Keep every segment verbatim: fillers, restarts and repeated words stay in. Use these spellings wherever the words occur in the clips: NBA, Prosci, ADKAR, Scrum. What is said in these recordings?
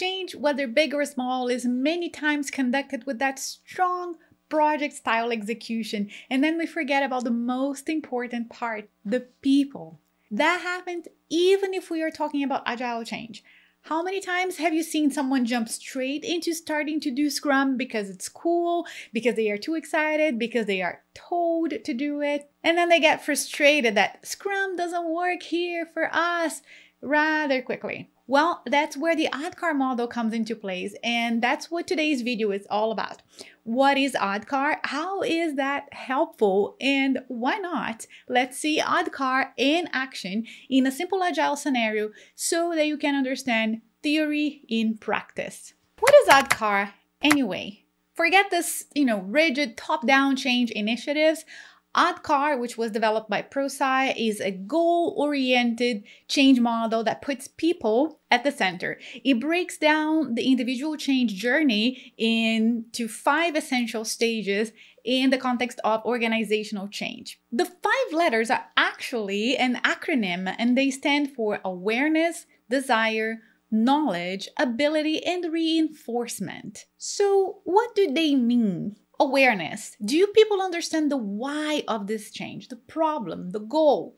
change, whether big or small, is many times conducted with that strong project style execution, and then we forget about the most important part, the people. That happens even if we are talking about agile change. How many times have you seen someone jump straight into starting to do Scrum because it's cool, because they are too excited, because they are told to do it, and then they get frustrated that Scrum doesn't work here for us rather quickly? Well, that's where the ADKAR model comes into place, and that's what today's video is all about. What is ADKAR? How is that helpful? And why not? Let's see ADKAR in action in a simple agile scenario so that you can understand theory in practice. What is ADKAR anyway? Forget this, you know, rigid top-down change initiatives. ADKAR, which was developed by Prosci, is a goal-oriented change model that puts people at the center. It breaks down the individual change journey into five essential stages in the context of organizational change. The five letters are actually an acronym, and they stand for awareness, desire, knowledge, ability, and reinforcement. So what do they mean? Awareness. Do people understand the why of this change, the problem, the goal?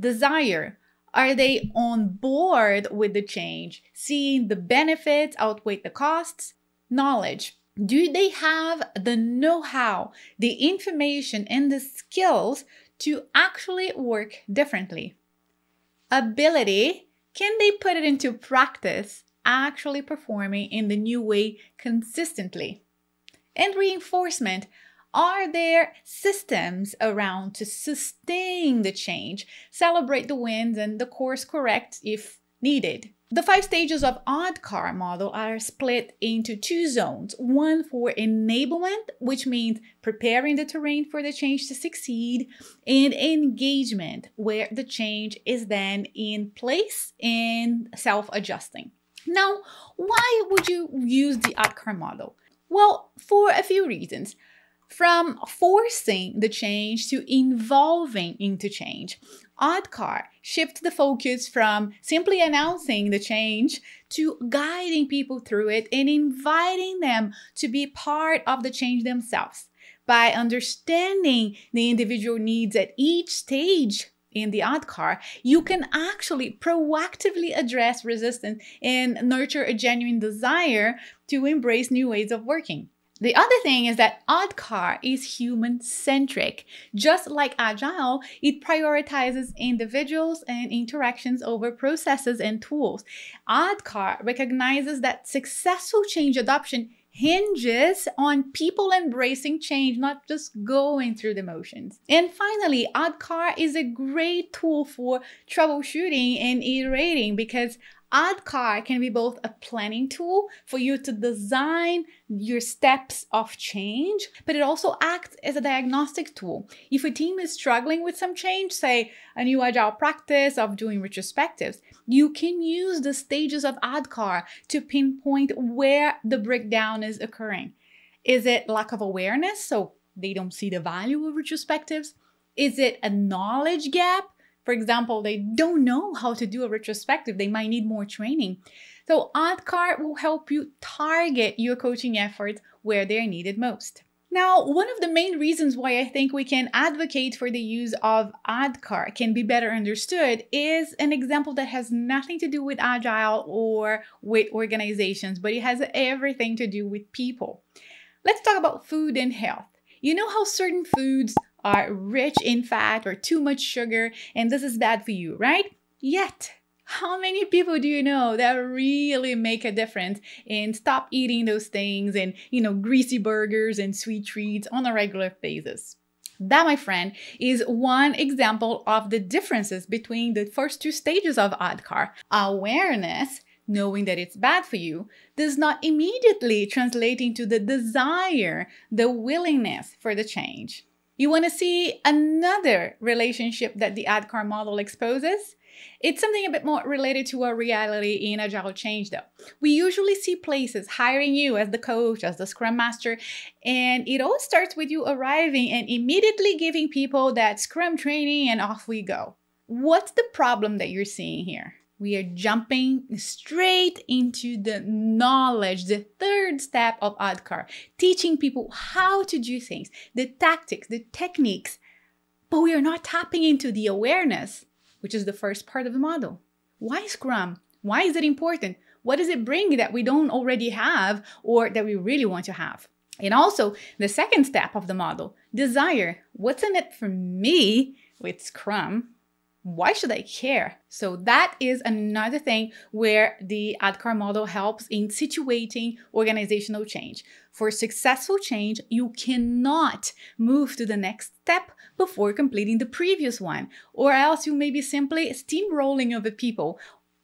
Desire. Are they on board with the change, seeing the benefits outweigh the costs? Knowledge. Do they have the know-how, the information, and the skills to actually work differently? Ability. Can they put it into practice, actually performing in the new way consistently? And reinforcement. Are there systems around to sustain the change, celebrate the wins, and the course correct if needed? The five stages of ADKAR model are split into two zones, one for enablement, which means preparing the terrain for the change to succeed, and engagement, where the change is then in place and self-adjusting. Now, why would you use the ADKAR model? Well, for a few reasons. From forcing the change to involving into change, ADKAR shifts the focus from simply announcing the change to guiding people through it and inviting them to be part of the change themselves. By understanding the individual needs at each stage in the ADKAR, you can actually proactively address resistance and nurture a genuine desire to embrace new ways of working. The other thing is that ADKAR is human-centric. Just like Agile, it prioritizes individuals and interactions over processes and tools. ADKAR recognizes that successful change adoption hinges on people embracing change, not just going through the motions. And finally, ADKAR is a great tool for troubleshooting and iterating, because ADKAR can be both a planning tool for you to design your steps of change, but it also acts as a diagnostic tool. If a team is struggling with some change, say a new agile practice of doing retrospectives, you can use the stages of ADKAR to pinpoint where the breakdown is occurring. Is it lack of awareness, so they don't see the value of retrospectives? Is it a knowledge gap? For example, they don't know how to do a retrospective. They might need more training. So ADKAR will help you target your coaching efforts where they're needed most. Now, one of the main reasons why I think we can advocate for the use of ADKAR can be better understood is an example that has nothing to do with Agile or with organizations, but it has everything to do with people. Let's talk about food and health. You know how certain foods are rich in fat or too much sugar, and this is bad for you, right? Yet, how many people do you know that really make a difference and stop eating those things and, you know, greasy burgers and sweet treats on a regular basis? That, my friend, is one example of the differences between the first two stages of ADKAR. Awareness, knowing that it's bad for you, does not immediately translate into the desire, the willingness for the change. You want to see another relationship that the ADKAR model exposes? It's something a bit more related to our reality in agile change, though. We usually see places hiring you as the coach, as the Scrum Master, and it all starts with you arriving and immediately giving people that Scrum training, and off we go. What's the problem that you're seeing here? we are jumping straight into the knowledge, the third step of ADKAR, teaching people how to do things, the tactics, the techniques, but we are not tapping into the awareness, which is the first part of the model. Why Scrum? Why is it important? What does it bring that we don't already have or that we really want to have? And also the second step of the model, desire. What's in it for me with Scrum? Why should I care? So that is another thing where the ADKAR model helps in situating organizational change. For successful change, you cannot move to the next step before completing the previous one, or else you may be simply steamrolling over people,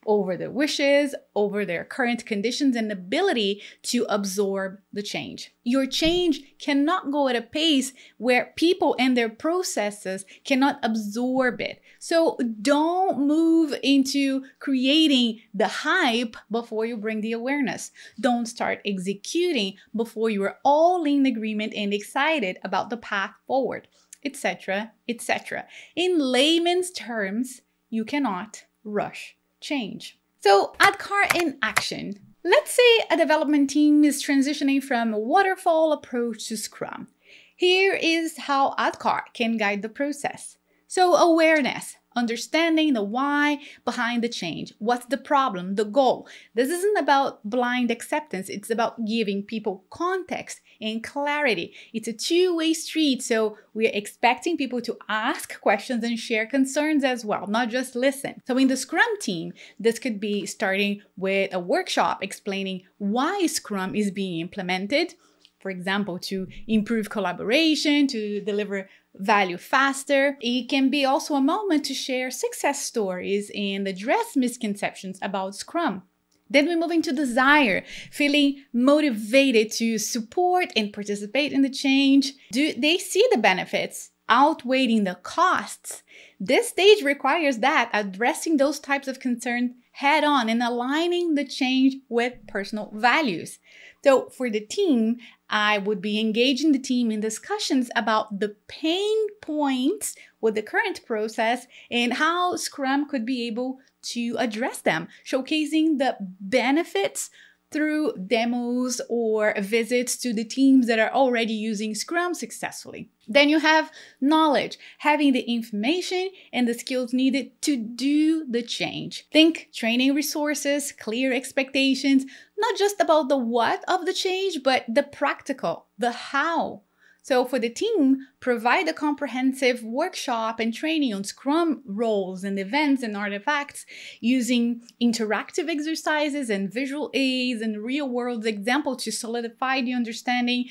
over their wishes, over their current conditions and ability to absorb the change. Your change cannot go at a pace where people and their processes cannot absorb it. So don't move into creating the hype before you bring the awareness. Don't start executing before you are all in agreement and excited about the path forward, et cetera, et cetera. In layman's terms, you cannot rush change. So ADKAR in action. Let's say a development team is transitioning from a waterfall approach to Scrum. Here is how ADKAR can guide the process. So awareness, understanding the why behind the change. What's the problem, the goal? This isn't about blind acceptance. It's about giving people context and clarity. It's a two-way street. So we're expecting people to ask questions and share concerns as well, not just listen. So in the Scrum team, this could be starting with a workshop explaining why Scrum is being implemented. For example, to improve collaboration, to deliver value faster. It can be also a moment to share success stories and address misconceptions about Scrum. Then we move into desire, feeling motivated to support and participate in the change. Do they see the benefits outweighing the costs? This stage requires that addressing those types of concerns head on and aligning the change with personal values. So for the team, I would be engaging the team in discussions about the pain points with the current process and how Scrum could be able to address them, showcasing the benefits through demos or visits to the teams that are already using Scrum successfully. Then you have knowledge, having the information and the skills needed to do the change. Think training resources, clear expectations, not just about the what of the change, but the practical, the how. So for the team, provide a comprehensive workshop and training on Scrum roles and events and artifacts using interactive exercises and visual aids and real-world examples to solidify the understanding,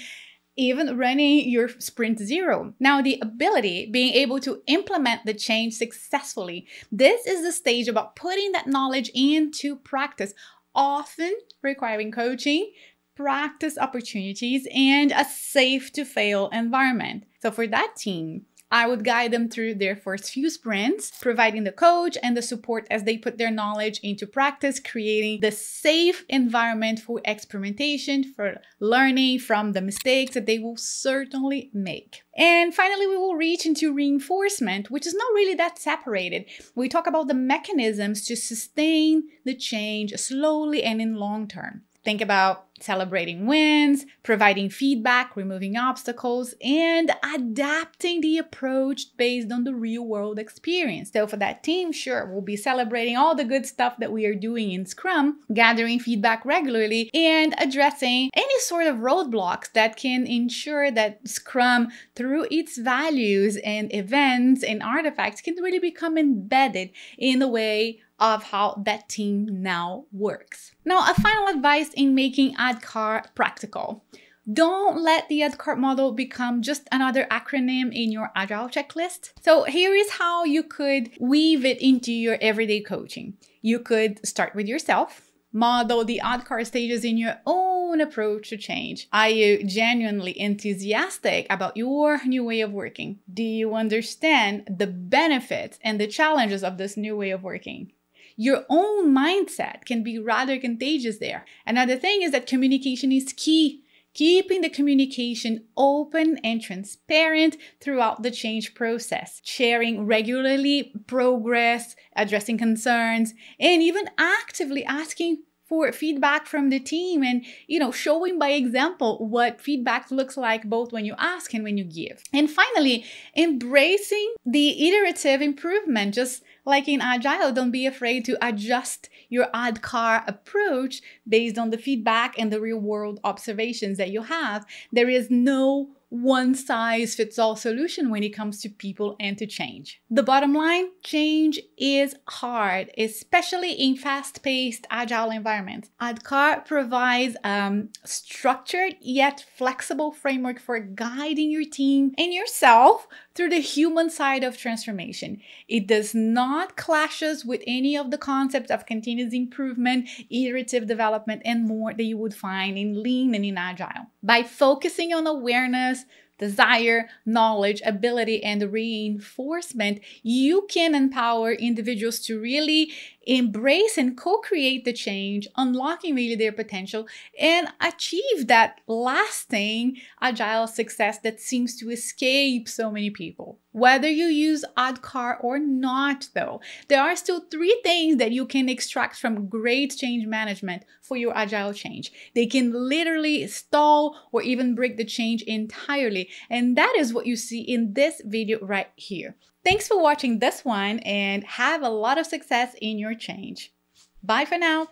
even running your sprint zero. Now the ability, being able to implement the change successfully. This is the stage about putting that knowledge into practice, often requiring coaching, practice opportunities, and a safe to fail environment. So for that team, I would guide them through their first few sprints, providing the coach and the support as they put their knowledge into practice, creating the safe environment for experimentation, for learning from the mistakes that they will certainly make. And finally, we will reach into reinforcement, which is not really that separated. We talk about the mechanisms to sustain the change slowly and in long term. Think about celebrating wins, providing feedback, removing obstacles, and adapting the approach based on the real-world experience. So for that team, sure, we'll be celebrating all the good stuff that we are doing in Scrum, gathering feedback regularly, and addressing any sort of roadblocks that can ensure that Scrum, through its values and events and artifacts, can really become embedded in the way of how that team now works. Now, a final advice in making ADKAR practical. Don't let the ADKAR model become just another acronym in your agile checklist. So here is how you could weave it into your everyday coaching. You could start with yourself, model the ADKAR stages in your own approach to change. Are you genuinely enthusiastic about your new way of working? Do you understand the benefits and the challenges of this new way of working? Your own mindset can be rather contagious there. Another thing is that communication is key. keeping the communication open and transparent throughout the change process, sharing regularly progress, addressing concerns, and even actively asking for feedback from the team and, you know, showing by example what feedback looks like both when you ask and when you give. And finally, embracing the iterative improvement. Just like in Agile, don't be afraid to adjust your ADKAR approach based on the feedback and the real world observations that you have. There is no one size fits all solution when it comes to people and to change. The bottom line, change is hard, especially in fast-paced agile environments. ADKAR provides a um, structured yet flexible framework for guiding your team and yourself through the human side of transformation. It does not clash with any of the concepts of continuous improvement, iterative development, and more that you would find in Lean and in Agile. By focusing on awareness, desire, knowledge, ability, and reinforcement, you can empower individuals to really embrace and co-create the change, unlocking really their potential and achieve that lasting agile success that seems to escape so many people. Whether you use ADKAR or not, though, there are still three things that you can extract from great change management for your agile change. They can literally stall or even break the change entirely. And that is what you see in this video right here. Thanks for watching this one and have a lot of success in your change. Bye for now.